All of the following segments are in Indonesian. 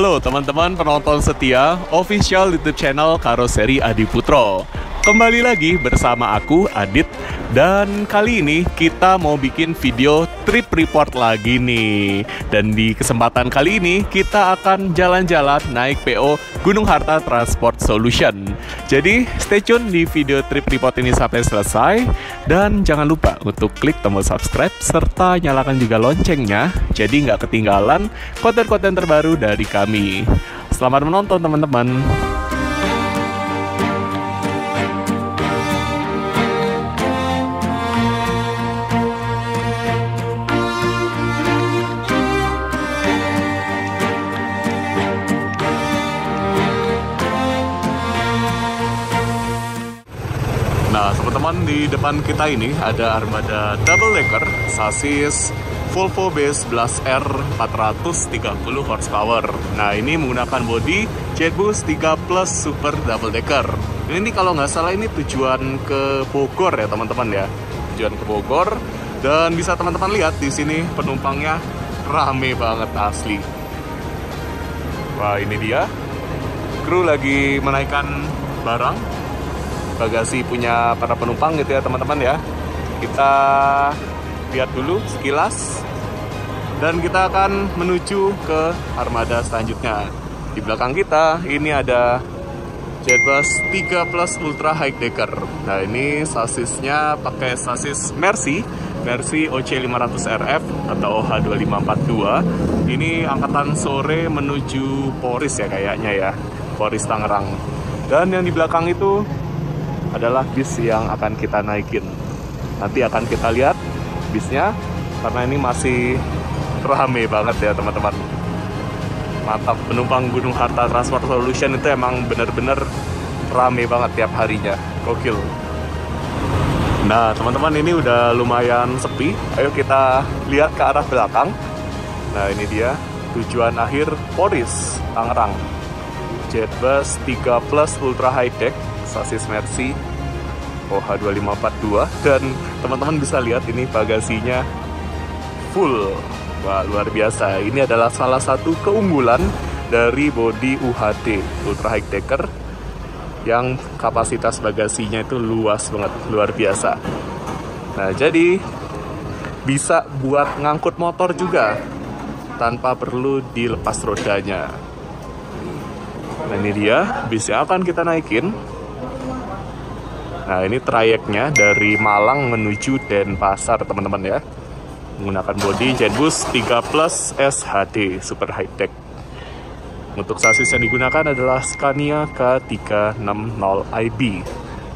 Halo teman-teman penonton setia official YouTube channel Karoseri Adiputro. Kembali lagi bersama aku Adit, dan kali ini kita mau bikin video trip report lagi nih. Dan di kesempatan kali ini kita akan jalan-jalan naik PO Gunung Harta Transport Solutions. Jadi stay tune di video trip report ini sampai selesai, dan jangan lupa untuk klik tombol subscribe serta nyalakan juga loncengnya, jadi nggak ketinggalan konten-konten terbaru dari kami. Selamat menonton teman-teman. Nah teman-teman, di depan kita ini ada armada double decker sasis Volvo B11R 430 horsepower. Nah, ini menggunakan bodi Jetbus 3 Plus Super Double Decker. Ini kalau nggak salah ini tujuan ke Bogor ya teman-teman ya. Tujuan ke Bogor, dan bisa teman-teman lihat di sini penumpangnya rame banget asli. Wah, ini dia. Kru lagi menaikkan barang, bagasi punya para penumpang gitu ya teman-teman ya. Kita lihat dulu sekilas, dan kita akan menuju ke armada selanjutnya. Di belakang kita ini ada Jetbus 3 Plus Ultra High Decker. Nah, ini sasisnya pakai sasis Mercy OC500RF atau OH2542. Ini angkatan sore menuju Poris ya kayaknya ya, Poris Tangerang. Dan yang di belakang itu adalah bis yang akan kita naikin. Nanti akan kita lihat bisnya, karena ini masih rame banget ya teman-teman. Mantap, penumpang Gunung Harta Transport Solution itu emang bener-bener rame banget tiap harinya, gokil. Nah teman-teman, ini udah lumayan sepi, ayo kita lihat ke arah belakang. Nah, ini dia tujuan akhir Poris, Tangerang. Jetbus 3 Plus Ultra High Deck sasis Mercy OH2542, dan teman-teman bisa lihat ini bagasinya full. Wah, luar biasa. Ini adalah salah satu keunggulan dari bodi UHD Ultra High Decker yang kapasitas bagasinya itu luas banget, luar biasa. Nah, jadi bisa buat ngangkut motor juga tanpa perlu dilepas rodanya. Nah, ini dia bis yang akan kita naikin. Nah, ini trayeknya dari Malang menuju Denpasar, teman-teman ya. Menggunakan bodi Jetbus 3 Plus SHD Super High Tech. Untuk sasis yang digunakan adalah Scania K360 IB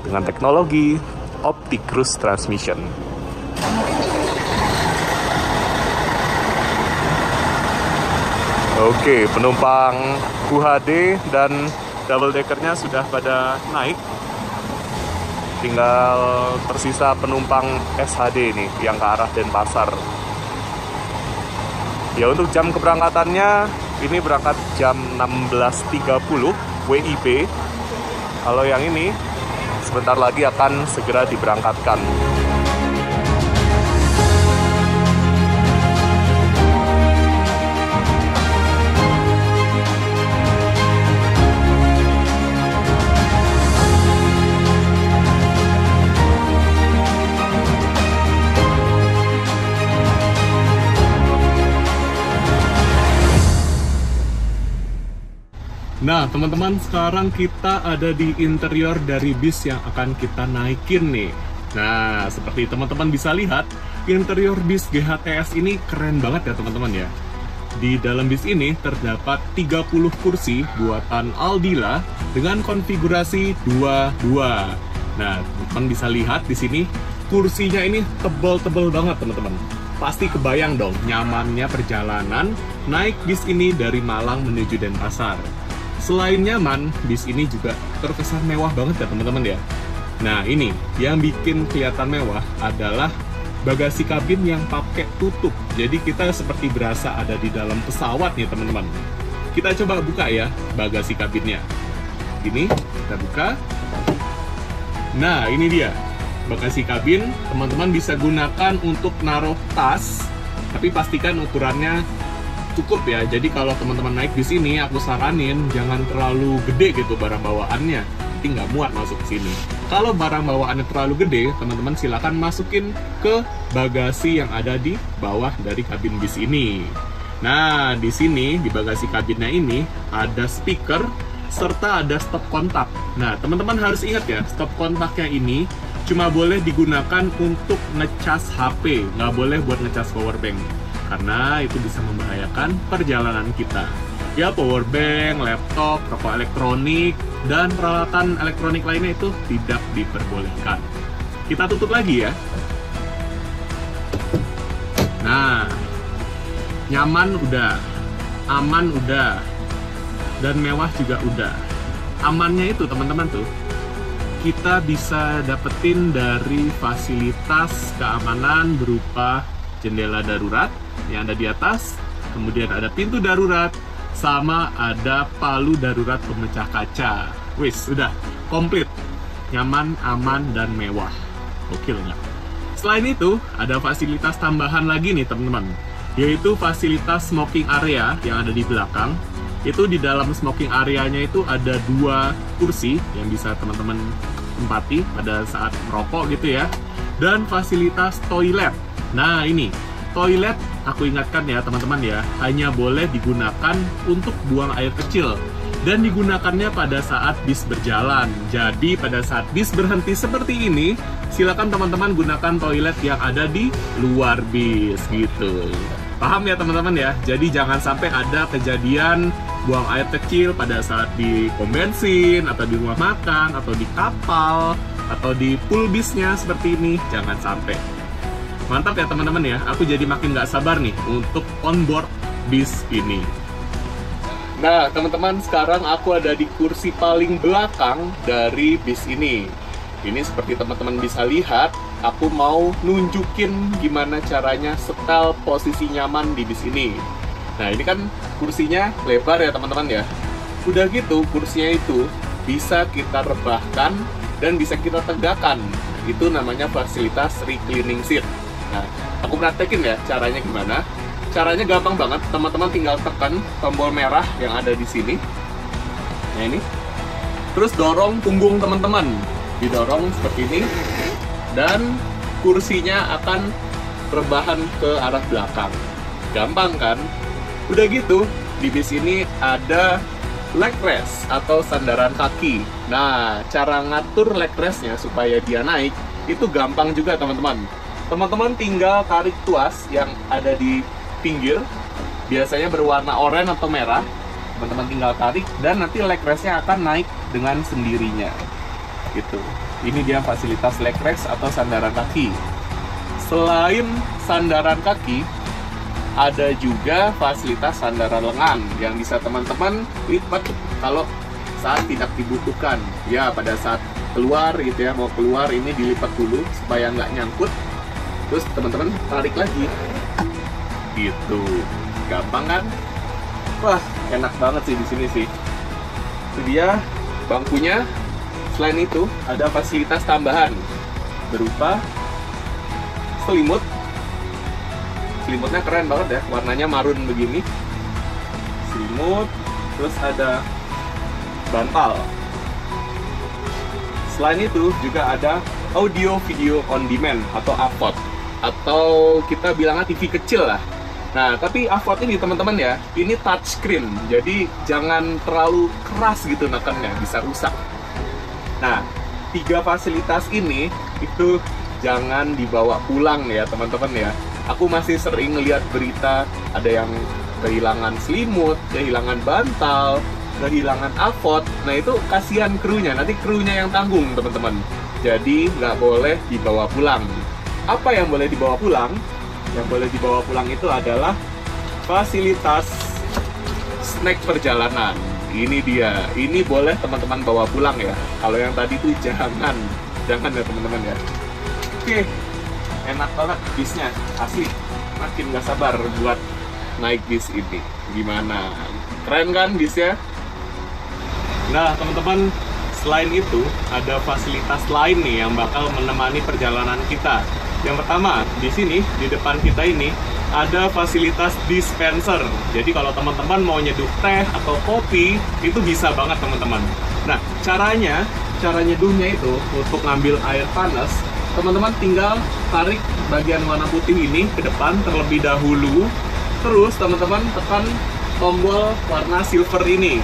dengan teknologi Opticruise transmission. Oke, penumpang UHD dan double deckernya sudah pada naik. Tinggal tersisa penumpang SHD nih yang ke arah Denpasar. Ya, untuk jam keberangkatannya ini berangkat jam 16.30 WIB. Kalau yang ini sebentar lagi akan segera diberangkatkan. Nah teman-teman, sekarang kita ada di interior dari bis yang akan kita naikin nih. Nah, seperti teman-teman bisa lihat, interior bis GHTS ini keren banget ya teman-teman ya. Di dalam bis ini terdapat 30 kursi buatan Aldila dengan konfigurasi 2-2. Nah, teman-teman bisa lihat di sini kursinya ini tebal-tebal banget teman-teman. Pasti kebayang dong nyamannya perjalanan naik bis ini dari Malang menuju Denpasar. Selain nyaman, bis ini juga terkesan mewah banget ya teman-teman ya. Nah, ini yang bikin kelihatan mewah adalah bagasi kabin yang pakai tutup. Jadi kita seperti berasa ada di dalam pesawat nih teman-teman. Kita coba buka ya bagasi kabinnya. Ini kita buka. Nah, ini dia bagasi kabin. Teman-teman bisa gunakan untuk naruh tas, tapi pastikan ukurannya cukup ya. Jadi kalau teman-teman naik di sini, aku saranin jangan terlalu gede gitu barang bawaannya, nanti nggak muat masuk ke sini. Kalau barang bawaannya terlalu gede, teman-teman silakan masukin ke bagasi yang ada di bawah dari kabin bis ini. Nah, di sini di bagasi kabinnya ini ada speaker serta ada stop kontak. Nah, teman-teman harus ingat ya, stop kontaknya ini cuma boleh digunakan untuk ngecas HP, nggak boleh buat ngecas power bank, karena itu bisa membahayakan perjalanan kita. Ya, power bank, laptop, rokok elektronik, dan peralatan elektronik lainnya itu tidak diperbolehkan. Kita tutup lagi ya. Nah, nyaman udah, aman udah, dan mewah juga udah. Amannya itu teman-teman tuh, kita bisa dapetin dari fasilitas keamanan berupa jendela darurat yang ada di atas, kemudian ada pintu darurat, sama ada palu darurat pemecah kaca. Wis, udah komplit, nyaman, aman, dan mewah. Gokil nggak? Selain itu, ada fasilitas tambahan lagi nih teman-teman, yaitu fasilitas smoking area yang ada di belakang. Itu di dalam smoking areanya itu ada 2 kursi yang bisa teman-teman tempati pada saat merokok gitu ya. Dan fasilitas toilet. Nah ini, toilet aku ingatkan ya teman-teman ya, hanya boleh digunakan untuk buang air kecil. Dan digunakannya pada saat bis berjalan. Jadi pada saat bis berhenti seperti ini, silakan teman-teman gunakan toilet yang ada di luar bis gitu. Paham ya teman-teman ya? Jadi jangan sampai ada kejadian buang air kecil pada saat di pom bensin, atau di rumah makan, atau di kapal, atau di pool bisnya seperti ini. Jangan sampai. Mantap ya teman-teman ya, aku jadi makin nggak sabar nih untuk onboard bis ini. Nah teman-teman, sekarang aku ada di kursi paling belakang dari bis ini. Ini seperti teman-teman bisa lihat, aku mau nunjukin gimana caranya setel posisi nyaman di bis ini. Nah ini kan kursinya lebar ya teman-teman ya. Udah gitu kursinya itu bisa kita rebahkan dan bisa kita tegakkan. Itu namanya fasilitas reclining seat. Nah aku praktekin ya caranya gimana. Caranya gampang banget, teman-teman tinggal tekan tombol merah yang ada di sini. Nah ini. Terus dorong punggung teman-teman. Didorong seperti ini, dan kursinya akan rebahan ke arah belakang. Gampang kan? Udah gitu, di bis ini ada leg rest atau sandaran kaki. Nah, cara ngatur leg restnya supaya dia naik itu gampang juga teman-teman. Teman-teman tinggal tarik tuas yang ada di pinggir, biasanya berwarna oranye atau merah. Teman-teman tinggal tarik dan nanti leg restnya akan naik dengan sendirinya. Gitu. Ini dia fasilitas leg rest atau sandaran kaki. Selain sandaran kaki, ada juga fasilitas sandaran lengan yang bisa teman-teman lipat kalau saat tidak dibutuhkan. Ya, pada saat keluar gitu ya, mau keluar ini dilipat dulu supaya nggak nyangkut. Terus teman-teman tarik lagi. Gitu. Gampang kan? Wah, enak banget sih di sini sih. Itu dia bangkunya. Selain itu, ada fasilitas tambahan berupa selimut. Selimutnya keren banget ya, warnanya marun begini. Selimut, terus ada bantal. Selain itu, juga ada audio video on demand atau AVOD. Atau kita bilangnya TV kecil lah. Nah, tapi AVOD ini teman-teman ya, ini touchscreen. Jadi jangan terlalu keras gitu nekannya, bisa rusak. Nah, 3 fasilitas ini itu jangan dibawa pulang ya teman-teman ya. Aku masih sering lihat berita ada yang kehilangan selimut, kehilangan bantal, kehilangan AVOD. Nah itu kasihan krunya, nanti krunya yang tanggung teman-teman. Jadi nggak boleh dibawa pulang. Apa yang boleh dibawa pulang? Yang boleh dibawa pulang itu adalah fasilitas snack perjalanan. Ini dia, ini boleh teman-teman bawa pulang ya. Kalau yang tadi tuh jangan ya teman-teman ya. Oke, enak banget bisnya, asli. Makin gak sabar buat naik bis ini. Gimana? Keren kan bisnya? Nah teman-teman, selain itu ada fasilitas lain nih yang bakal menemani perjalanan kita. Yang pertama, di sini, di depan kita ini ada fasilitas dispenser. Jadi kalau teman-teman mau nyeduh teh atau kopi, itu bisa banget teman-teman. Nah, cara nyeduhnya itu untuk ngambil air panas, teman-teman tinggal tarik bagian warna putih ini ke depan terlebih dahulu. Terus teman-teman tekan tombol warna silver ini.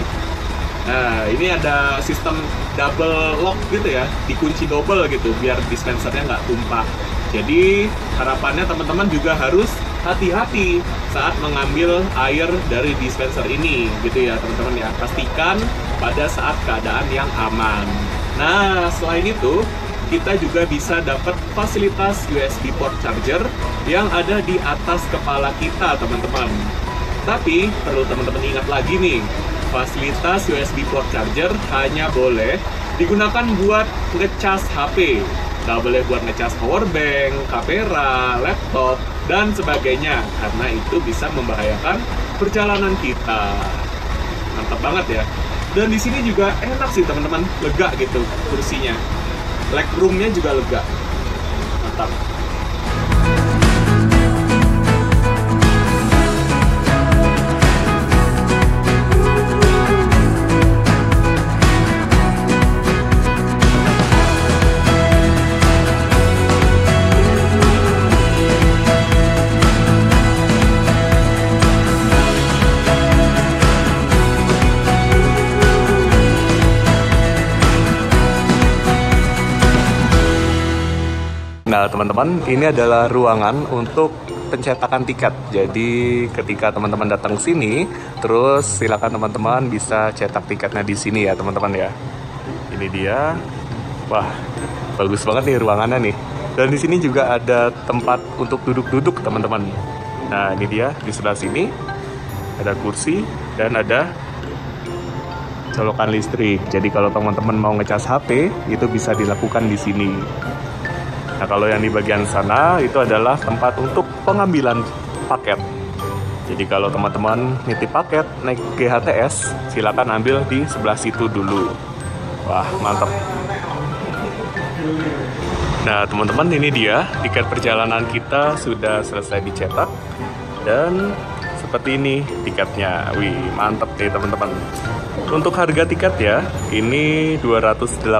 Nah, ini ada sistem double lock gitu ya, dikunci double gitu, biar dispensernya nggak tumpah. Jadi, harapannya teman-teman juga harus hati-hati saat mengambil air dari dispenser ini, gitu ya teman-teman ya. Pastikan pada saat keadaan yang aman. Nah, selain itu, kita juga bisa dapat fasilitas USB port charger yang ada di atas kepala kita, teman-teman. Tapi, perlu teman-teman ingat lagi nih, fasilitas USB port charger hanya boleh digunakan buat ngecas HP. Nggak boleh buat ngecas powerbank, kamera, laptop, dan sebagainya. Karena itu bisa membahayakan perjalanan kita. Mantap banget ya. Dan di sini juga enak sih teman-teman, lega gitu kursinya. Legroomnya juga lega. Mantap. Nah teman-teman, ini adalah ruangan untuk pencetakan tiket. Jadi ketika teman-teman datang ke sini, terus silakan teman-teman bisa cetak tiketnya di sini ya teman-teman ya. Ini dia. Wah, bagus banget nih ruangannya nih. Dan di sini juga ada tempat untuk duduk-duduk teman-teman. Nah ini dia, di sebelah sini ada kursi dan ada colokan listrik. Jadi kalau teman-teman mau ngecas HP, itu bisa dilakukan di sini. Nah, kalau yang di bagian sana itu adalah tempat untuk pengambilan paket. Jadi kalau teman-teman nitip paket naik GHTS, silakan ambil di sebelah situ dulu. Wah, mantap. Nah, teman-teman, ini dia tiket perjalanan kita sudah selesai dicetak. Dan seperti ini tiketnya. Wih, mantap nih teman-teman. Untuk harga tiket ya, ini 280.000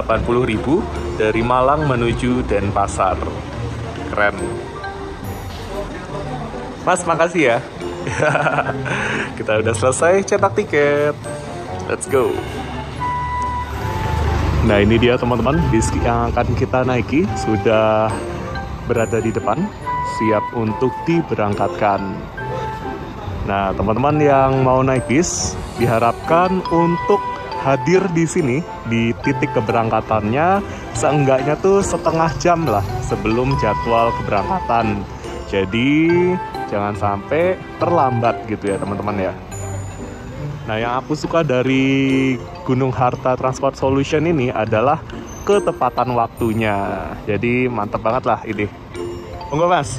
dari Malang menuju Denpasar. Keren. Mas, makasih ya. Kita udah selesai cetak tiket. Let's go. Nah, ini dia teman-teman, bis yang akan kita naiki sudah berada di depan, siap untuk diberangkatkan. Nah, teman-teman yang mau naik bis, diharapkan untuk hadir di sini, di titik keberangkatannya, seenggaknya tuh setengah jam lah sebelum jadwal keberangkatan. Jadi, jangan sampai terlambat gitu ya teman-teman ya. Nah, yang aku suka dari Gunung Harta Transport Solution ini adalah ketepatan waktunya. Jadi, mantep banget lah ini. Monggo mas.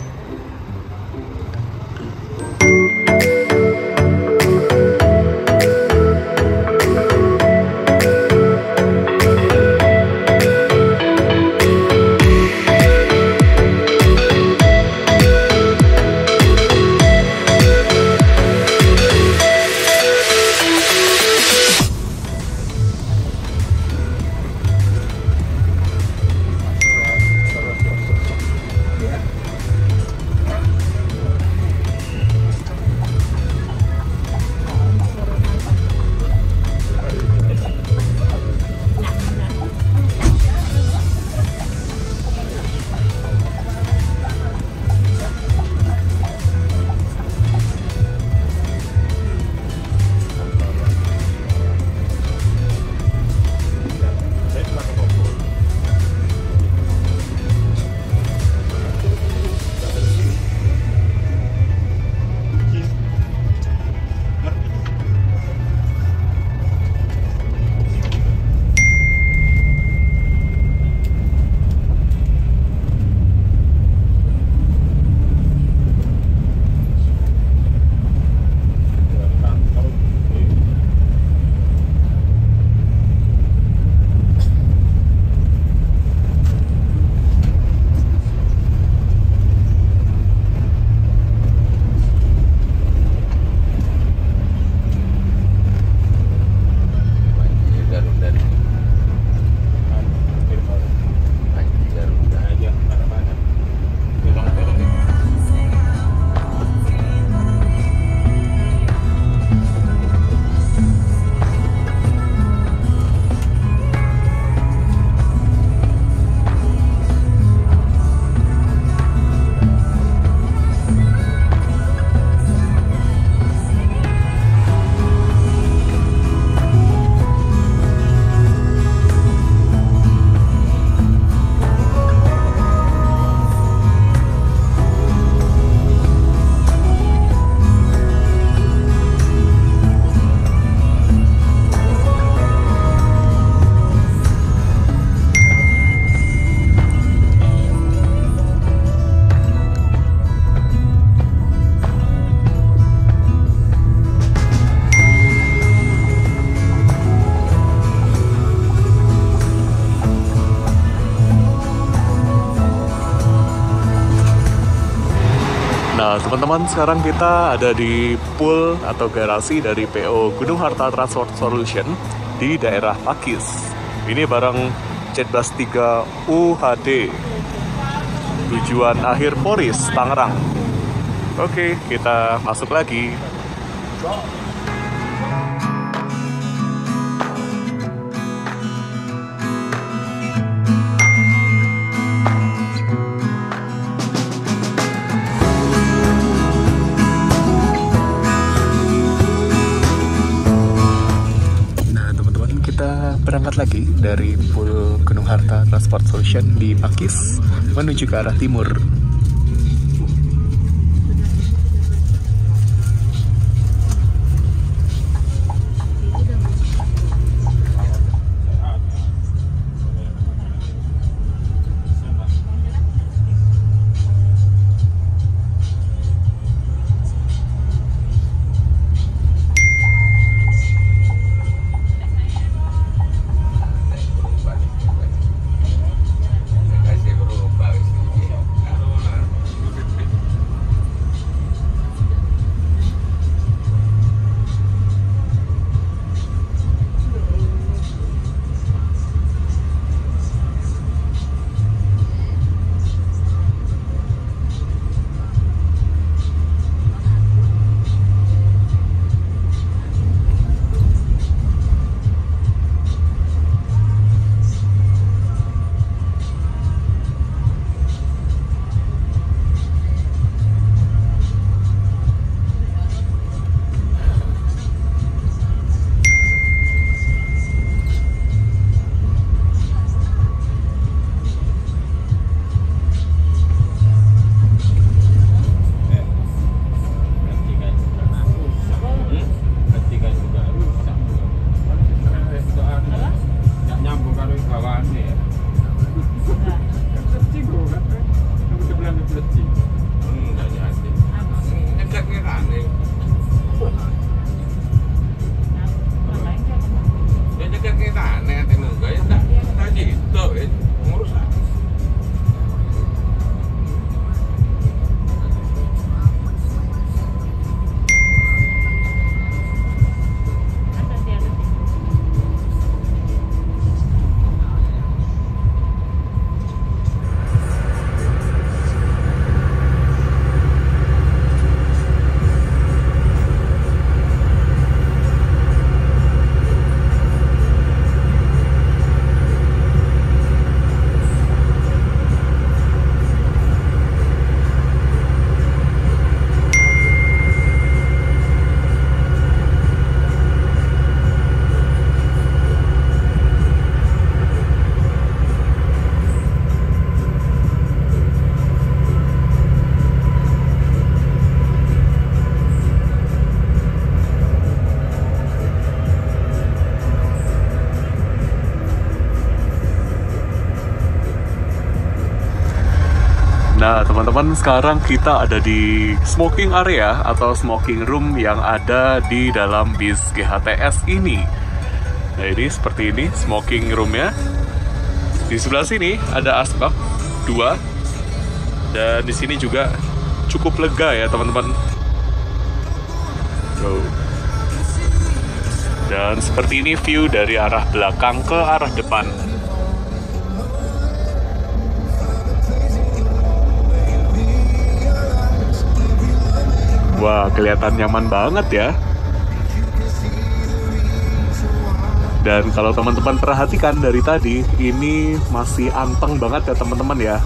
Nah, teman-teman, sekarang kita ada di pool atau garasi dari PO Gunung Harta Transport Solutions di daerah Pakis. Ini bareng Jetbus 3 UHD, tujuan akhir Poris, Tangerang. Oke, kita masuk lagi. Berangkat lagi dari pool Gunung Harta Transport Solution di Pakis menuju ke arah timur. Nah, teman-teman, sekarang kita ada di smoking area atau smoking room yang ada di dalam bis GHTS ini. Nah, ini seperti ini smoking roomnya. Di sebelah sini ada asbak 2. Dan di sini juga cukup lega ya, teman-teman. Dan seperti ini view dari arah belakang ke arah depan. Wah, kelihatan nyaman banget ya. Dan kalau teman-teman perhatikan dari tadi, ini masih anteng banget ya teman-teman ya.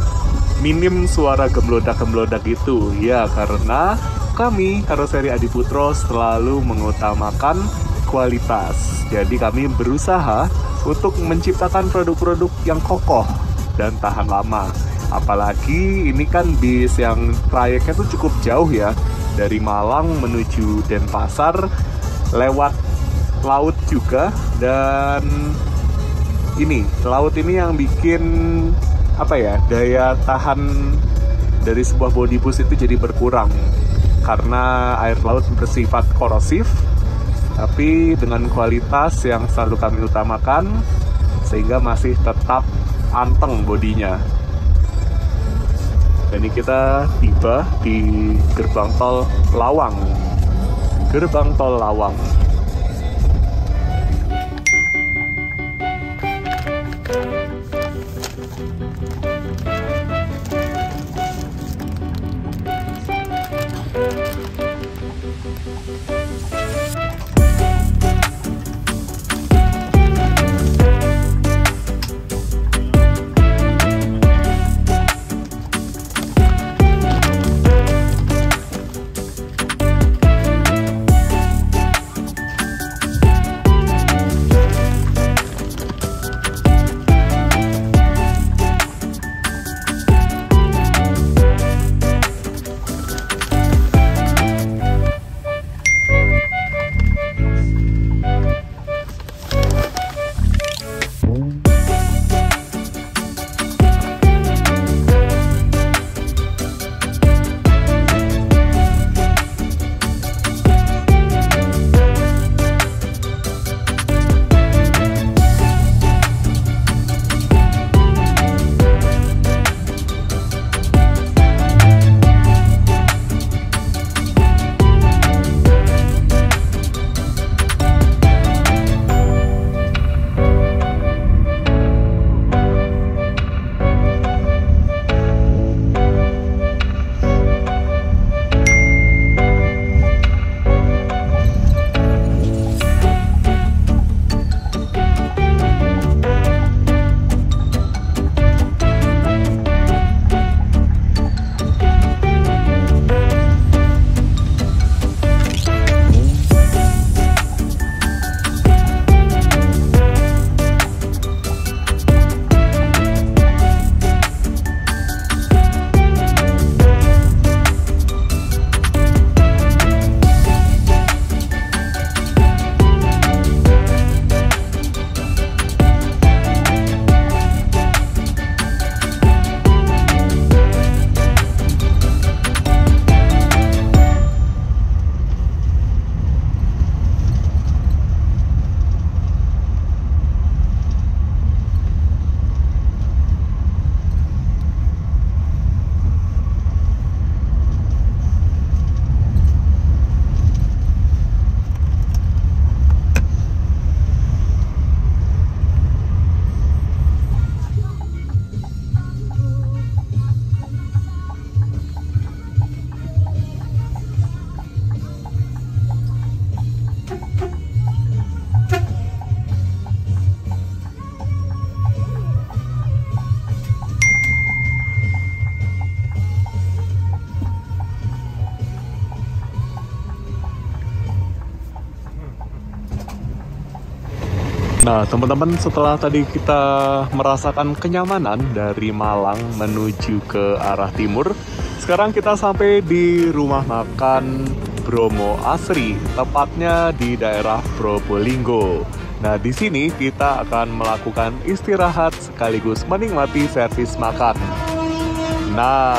Minim suara gemblodak-gemblodak gitu. Ya, karena kami, Karoseri Adiputro, selalu mengutamakan kualitas. Jadi kami berusaha untuk menciptakan produk-produk yang kokoh dan tahan lama. Apalagi ini kan bis yang trayeknya tuh cukup jauh ya. Dari Malang menuju Denpasar, lewat laut juga, dan ini laut ini yang bikin apa ya, daya tahan dari sebuah body bus itu jadi berkurang karena air laut bersifat korosif. Tapi dengan kualitas yang selalu kami utamakan, sehingga masih tetap anteng bodinya. Dan ini kita tiba di gerbang tol Lawang. Gerbang tol Lawang. Nah, teman-teman, setelah tadi kita merasakan kenyamanan dari Malang menuju ke arah timur, sekarang kita sampai di rumah makan Bromo Asri, tepatnya di daerah Probolinggo. Nah, di sini kita akan melakukan istirahat sekaligus menikmati servis makan. Nah,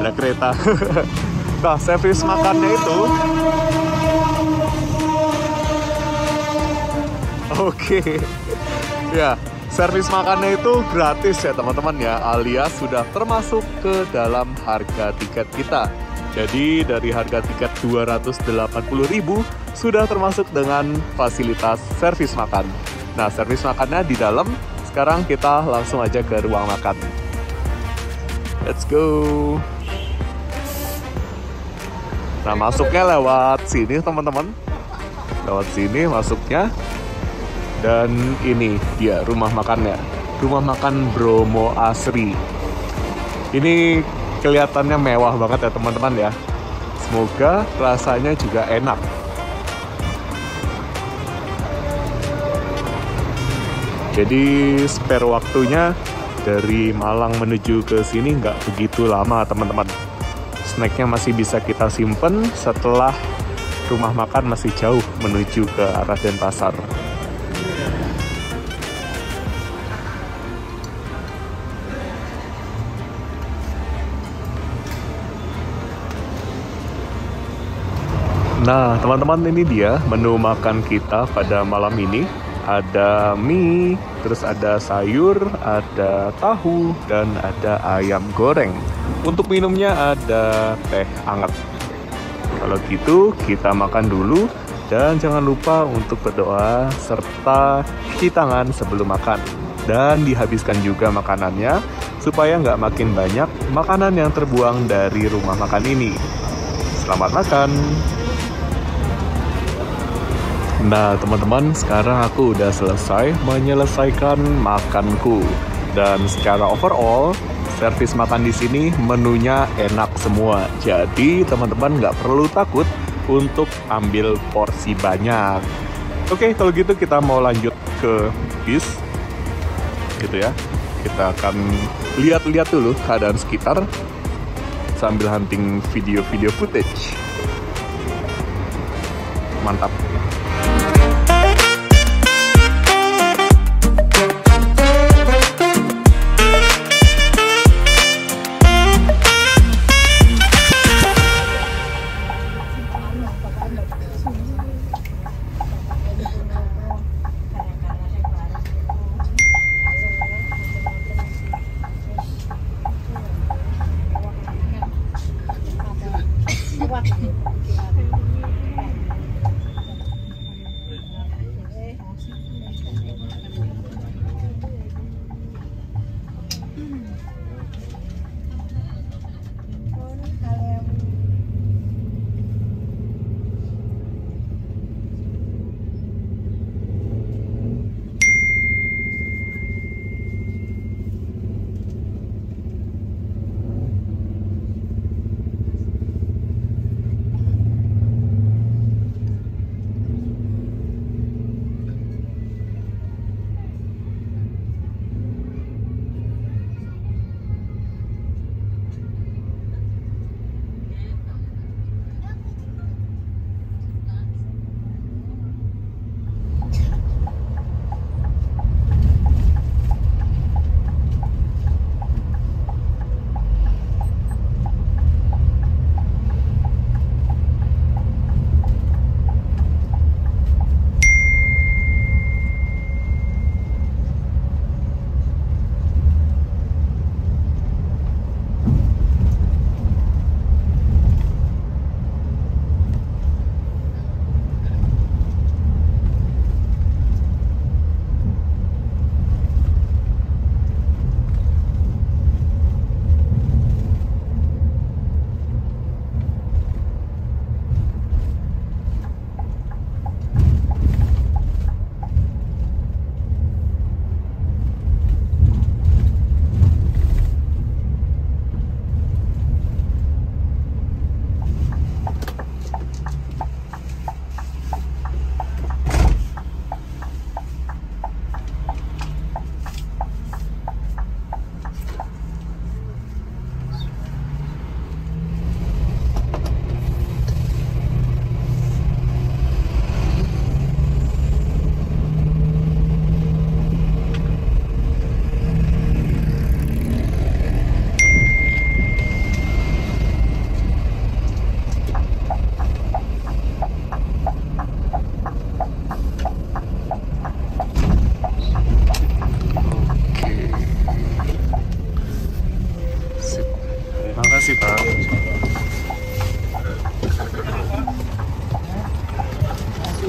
ada kereta. Nah, servis makannya itu... Oke, ya, servis makannya itu gratis ya teman-teman ya, alias sudah termasuk ke dalam harga tiket kita. Jadi dari harga tiket 280.000 sudah termasuk dengan fasilitas servis makan. Nah, servis makannya di dalam. Sekarang kita langsung aja ke ruang makan. Let's go. Nah, masuknya lewat sini teman-teman. Lewat sini masuknya. Dan ini dia rumah makannya, rumah makan Bromo Asri. Ini kelihatannya mewah banget ya teman-teman ya. Semoga rasanya juga enak. Jadi spare waktunya dari Malang menuju ke sini nggak begitu lama teman-teman. Snacknya masih bisa kita simpen setelah rumah makan masih jauh menuju ke arah Denpasar. Nah, teman-teman, ini dia menu makan kita pada malam ini. ada mie, terus ada sayur, ada tahu, dan ada ayam goreng. Untuk minumnya ada teh hangat. Kalau gitu kita makan dulu, dan jangan lupa untuk berdoa serta cuci tangan sebelum makan. Dan dihabiskan juga makanannya, supaya nggak makin banyak makanan yang terbuang dari rumah makan ini. Selamat makan! Nah teman-teman, sekarang aku udah selesai menyelesaikan makanku. Dan secara overall, servis makan di sini menunya enak semua. Jadi teman-teman nggak perlu takut untuk ambil porsi banyak. Oke, kalau gitu kita mau lanjut ke bis, gitu ya. Kita akan lihat-lihat dulu keadaan sekitar sambil hunting video-video footage. Mantap.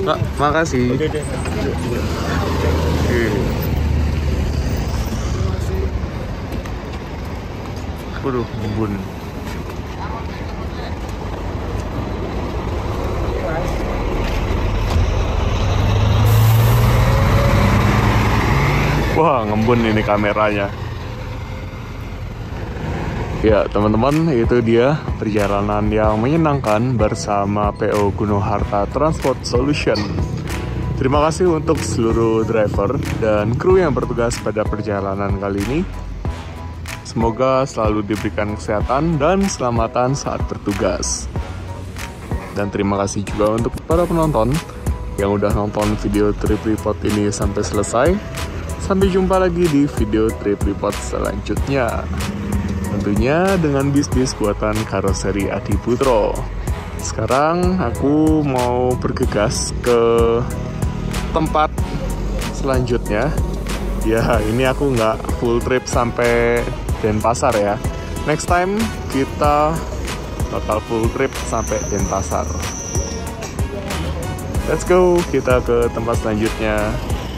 Pak, makasih. Waduh, bun. Wah, ngembun ini kameranya. Ya teman-teman, itu dia perjalanan yang menyenangkan bersama PO Gunung Harta Transport Solution. Terima kasih untuk seluruh driver dan kru yang bertugas pada perjalanan kali ini. Semoga selalu diberikan kesehatan dan keselamatan saat bertugas. Dan terima kasih juga untuk para penonton yang udah nonton video Trip Report ini sampai selesai. Sampai jumpa lagi di video Trip Report selanjutnya. Tentunya dengan bisnis buatan Karoseri Adiputro. Sekarang aku mau bergegas ke tempat selanjutnya. Ya, ini aku nggak full trip sampai Denpasar ya. Next time kita bakal full trip sampai Denpasar. Let's go, kita ke tempat selanjutnya.